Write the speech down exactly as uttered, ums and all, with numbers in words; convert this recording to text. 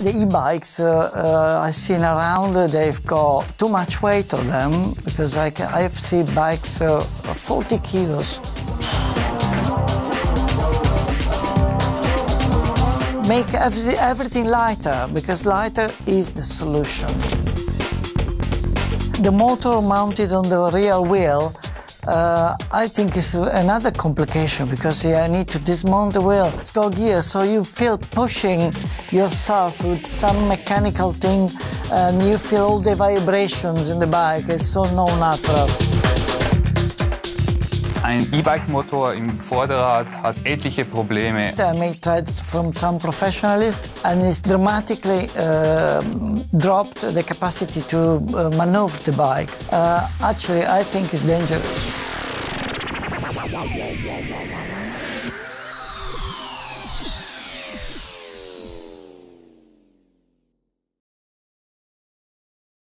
The e-bikes uh, uh, I've seen around, they've got too much weight on them, because I can, I've seen bikes uh, forty kilos. Make every, everything lighter, because lighter is the solution. The motor mounted on the rear wheel, uh, I think is another complication, because I need to dismount the wheel. It's got gear, so you feel pushing yourself with some mechanical thing, and you feel all the vibrations in the bike. It's so non-natural. Ein E-Bike-Motor im Vorderrad hat etliche Probleme. I may try it from some professionalist, and it's dramatically uh, dropped the capacity to uh, maneuver the bike. Uh, actually, I think it's dangerous.